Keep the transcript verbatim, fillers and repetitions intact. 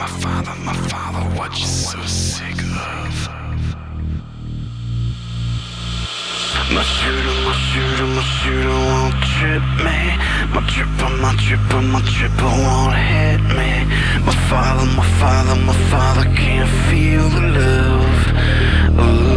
my father, my father, what you so sick of? My shooter, my shooter, my shooter won't trip me. My tripper, my tripper, my tripper won't hit me. My father, my father, my father can't feel the love.